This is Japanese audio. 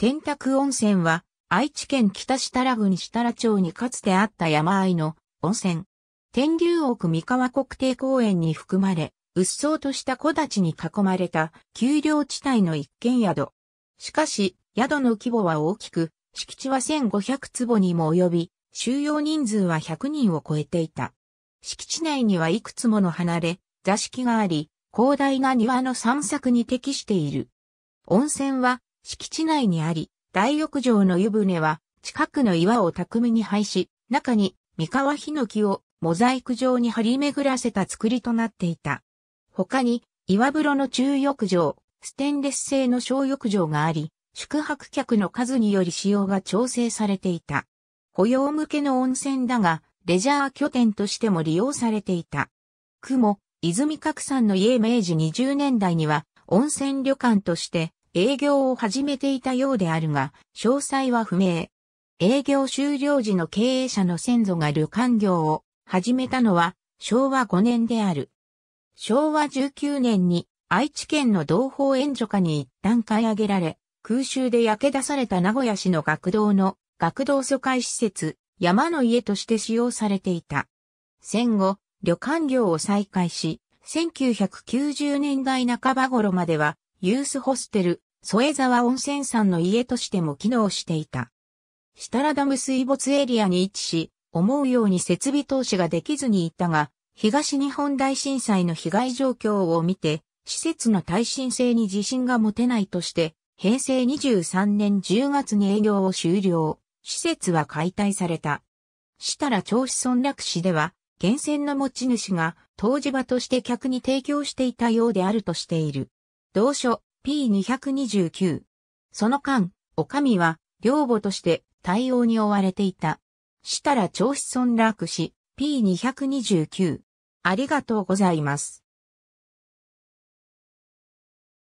天卓温泉は、愛知県北設楽郡設楽町にかつてあった山あいの温泉。天竜奥三河国定公園に含まれ、うっそうとした木立に囲まれた丘陵地帯の一軒宿。しかし、宿の規模は大きく、敷地は1500坪にも及び、収容人数は100人を超えていた。敷地内にはいくつもの離れ、座敷があり、広大な庭の散策に適している。温泉は敷地内にあり、大浴場の湯船は近くの岩を巧みに配し、中に三河檜をモザイク状に張り巡らせた造りとなっていた。他に岩風呂の中浴場、ステンレス製の小浴場があり、宿泊客の数により使用が調整されていた。雇用向けの温泉だが、レジャー拠点としても利用されていた。雲、泉鶴山の家明治20年代には温泉旅館として営業を始めていたようであるが、詳細は不明。営業終了時の経営者の先祖が旅館業を始めたのは昭和5年である。昭和19年に愛知県の同胞援助下に一旦買い上げられ、空襲で焼け出された名古屋市の学童の学童疎開施設、山の家として使用されていた。戦後、旅館業を再開し、1990年代半ば頃までは、ユースホステル、添沢温泉山の家としても機能していた。設楽ダム水没エリアに位置し、思うように設備投資ができずにいたが、東日本大震災の被害状況を見て、施設の耐震性に自信が持てないとして、平成23年10月に営業を終了。施設は解体された。設楽町子村落市では、源泉の持ち主が湯治場として客に提供していたようであるとしている。同書 P229。その間、女将は寮母として対応に追われていた。設楽町子村落市 P229。ありがとうございます。